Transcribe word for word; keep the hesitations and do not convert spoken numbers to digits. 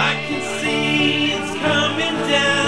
I can see it's coming down.